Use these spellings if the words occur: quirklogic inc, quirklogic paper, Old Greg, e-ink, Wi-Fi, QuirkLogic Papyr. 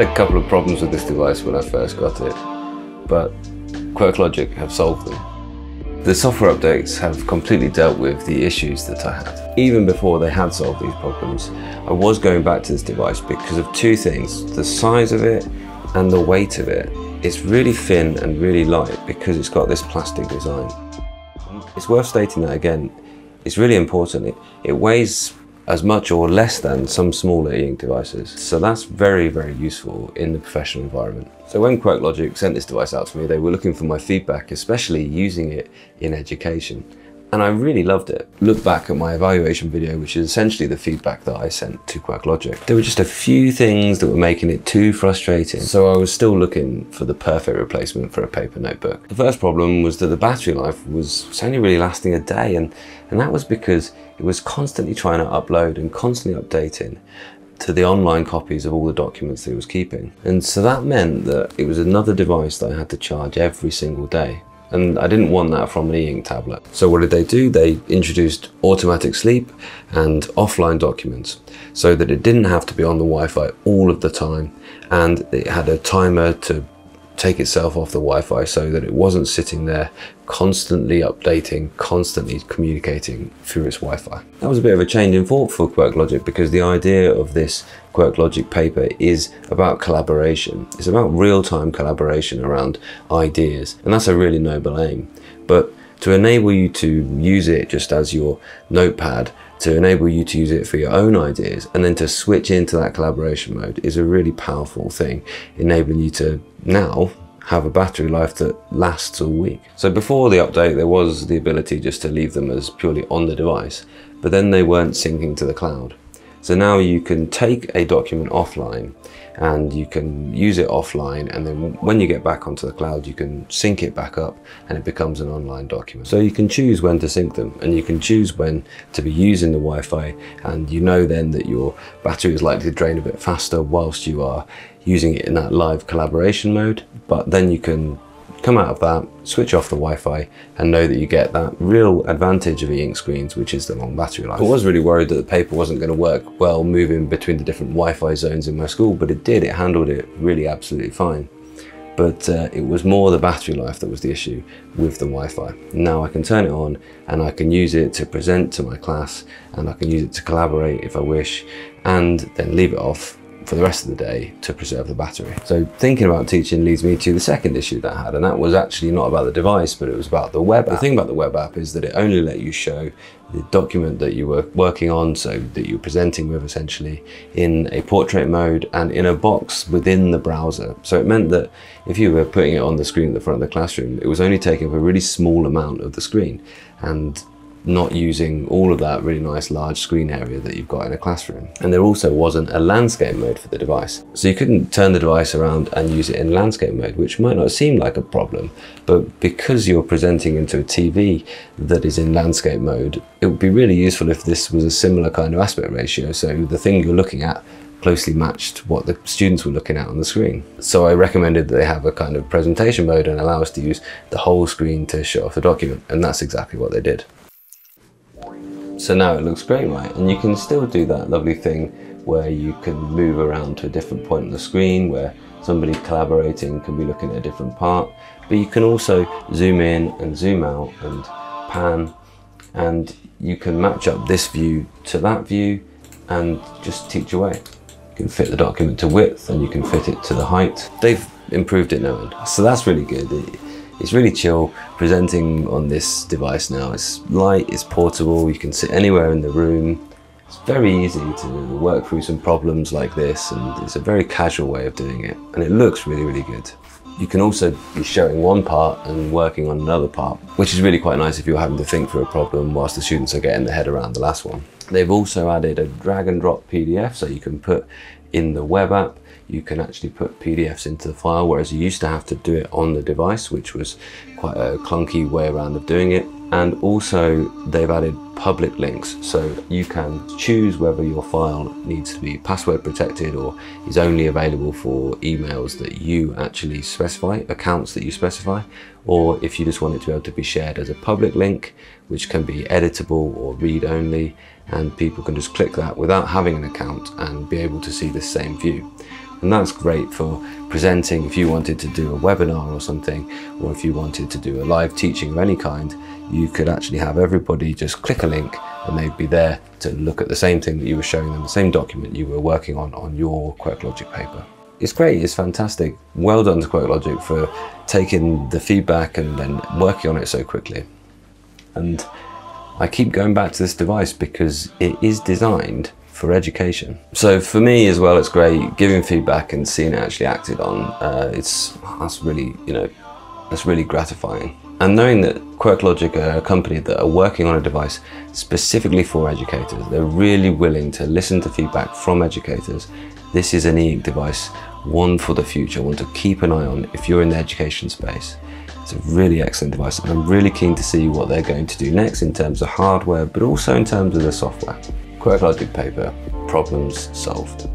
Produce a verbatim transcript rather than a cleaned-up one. had a couple of problems with this device when I first got it, but QuirkLogic have solved them. The software updates have completely dealt with the issues that I had. Even before they had solved these problems, I was going back to this device because of two things: the size of it and the weight of it. It's really thin and really light because it's got this plastic design. It's worth stating that again, it's really important. It, it weighs as much or less than some smaller e-ink devices. So that's very, very useful in the professional environment. So when QuirkLogic sent this device out to me, they were looking for my feedback, especially using it in education. And I really loved it. Look back at my evaluation video, which is essentially the feedback that I sent to QuirkLogic. There were just a few things that were making it too frustrating. So I was still looking for the perfect replacement for a paper notebook. The first problem was that the battery life was only really lasting a day. And, and that was because it was constantly trying to upload and constantly updating to the online copies of all the documents that it was keeping. And so that meant that it was another device that I had to charge every single day. And I didn't want that from an e-ink tablet. So what did they do? They introduced automatic sleep and offline documents so that it didn't have to be on the Wi-Fi all of the time. And it had a timer to take itself off the Wi-Fi so that it wasn't sitting there constantly updating, constantly communicating through its Wi-Fi. That was a bit of a change in thought for QuirkLogic, because the idea of this QuirkLogic Papyr is about collaboration. It's about real-time collaboration around ideas, and that's a really noble aim. But to enable you to use it just as your notepad, to enable you to use it for your own ideas, and then to switch into that collaboration mode is a really powerful thing, enabling you to now have a battery life that lasts all week. So before the update, there was the ability just to leave them as purely on the device, but then they weren't syncing to the cloud. So now you can take a document offline and you can use it offline, and then when you get back onto the cloud, you can sync it back up and it becomes an online document. So you can choose when to sync them, and you can choose when to be using the Wi-Fi, and you know then that your battery is likely to drain a bit faster whilst you are using it in that live collaboration mode. But then you can come out of that, switch off the Wi-Fi, and know that you get that real advantage of e-ink screens, which is the long battery life. I was really worried that the paper wasn't going to work well moving between the different Wi-Fi zones in my school, but it did. It handled it really absolutely fine. But uh, it was more the battery life that was the issue with the Wi-Fi. Now I can turn it on and I can use it to present to my class, and I can use it to collaborate if I wish, and then leave it off for the rest of the day to preserve the battery. So thinking about teaching leads me to the second issue that I had, and that was actually not about the device, but it was about the web app. The thing about the web app is that it only let you show the document that you were working on, so that you're presenting with essentially, in a portrait mode and in a box within the browser. So it meant that if you were putting it on the screen at the front of the classroom, it was only taking up a really small amount of the screen and not using all of that really nice large screen area that you've got in a classroom. And there also wasn't a landscape mode for the device. So you couldn't turn the device around and use it in landscape mode, which might not seem like a problem, but because you're presenting into a T V that is in landscape mode, it would be really useful if this was a similar kind of aspect ratio. So the thing you're looking at closely matched what the students were looking at on the screen. So I recommended that they have a kind of presentation mode and allow us to use the whole screen to show off the document. And that's exactly what they did. So now it looks great, right? And you can still do that lovely thing where you can move around to a different point on the screen, where somebody collaborating can be looking at a different part, but you can also zoom in and zoom out and pan, and you can match up this view to that view and just teach away. You can fit the document to width and you can fit it to the height. They've improved it now, and so that's really good. It, It's really chill presenting on this device now. It's light, it's portable, you can sit anywhere in the room. It's very easy to work through some problems like this, and it's a very casual way of doing it. And it looks really, really good. You can also be showing one part and working on another part, which is really quite nice if you're having to think through a problem whilst the students are getting their head around the last one. They've also added a drag and drop P D F, so you can put in the web app, you can actually put P D Fs into the file, whereas you used to have to do it on the device, which was quite a clunky way around of doing it. And also they've added public links, so you can choose whether your file needs to be password protected or is only available for emails that you actually specify, accounts that you specify, or if you just want it to be able to be shared as a public link, which can be editable or read only, and people can just click that without having an account and be able to see the same view. And that's great for presenting. If you wanted to do a webinar or something, or if you wanted to do a live teaching of any kind, you could actually have everybody just click a link and they'd be there to look at the same thing that you were showing them, the same document you were working on on your QuirkLogic paper. It's great, it's fantastic. Well done to QuirkLogic for taking the feedback and then working on it so quickly. And I keep going back to this device because it is designed for education. So for me as well, it's great giving feedback and seeing it actually acted on. Uh, it's that's really, you know, that's really gratifying. And knowing that QuirkLogic are a company that are working on a device specifically for educators, they're really willing to listen to feedback from educators. This is an e-ink device, one for the future, one to keep an eye on if you're in the education space. It's a really excellent device, and I'm really keen to see what they're going to do next in terms of hardware, but also in terms of the software. QuirkLogic Papyr, problems solved.